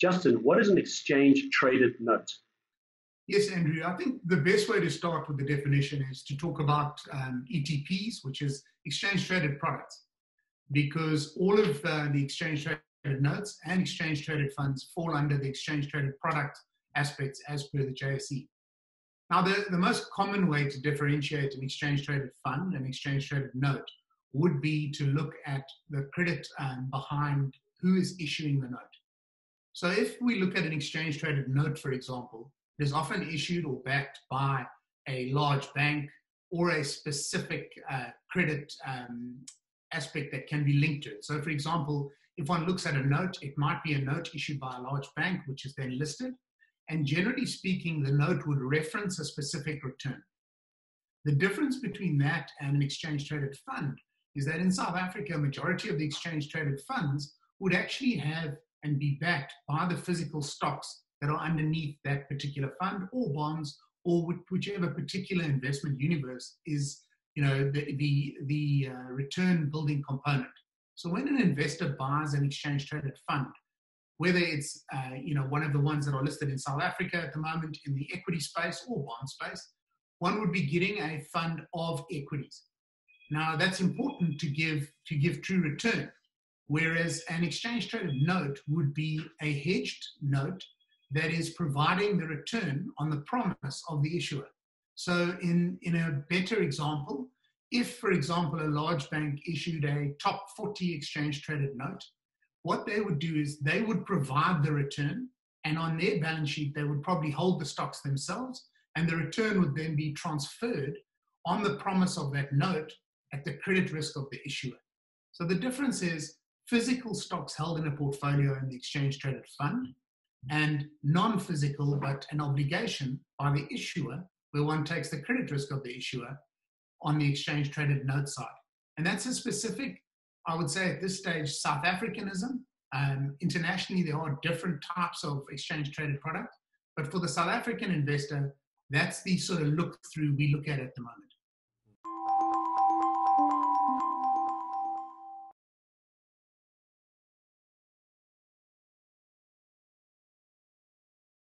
Justin, what is an exchange-traded note? Yes, Andrew, I think the best way to start with the definition is to talk about ETPs, which is exchange-traded products, because all of the exchange-traded notes and exchange-traded funds fall under the exchange-traded product aspects as per the JSE. Now, the most common way to differentiate an exchange-traded fund and exchange-traded note would be to look at the credit behind who is issuing the note. So if we look at an exchange-traded note, for example, it is often issued or backed by a large bank or a specific credit aspect that can be linked to it. So, for example, if one looks at a note, it might be a note issued by a large bank, which is then listed. And generally speaking, the note would reference a specific return. The difference between that and an exchange-traded fund is that in South Africa, a majority of the exchange-traded funds would actually have and be backed by the physical stocks that are underneath that particular fund or bonds or whichever particular investment universe is, you know, the return building component. So when an investor buys an exchange-traded fund, whether it's you know, one of the ones that are listed in South Africa at the moment in the equity space or bond space, one would be getting a fund of equities. Now, that's important to give true return, whereas an exchange-traded note would be a hedged note that is providing the return on the promise of the issuer. So in a better example, if, for example, a large bank issued a top 40 exchange-traded note, what they would do is they would provide the return, and on their balance sheet, they would probably hold the stocks themselves, and the return would then be transferred on the promise of that note at the credit risk of the issuer. So the difference is physical stocks held in a portfolio in the exchange-traded fund and non-physical, but an obligation by the issuer where one takes the credit risk of the issuer on the exchange-traded note side. And that's a specific, I would say at this stage, South Africanism. Internationally, there are different types of exchange-traded product, but for the South African investor, that's the sort of look-through we look at the moment.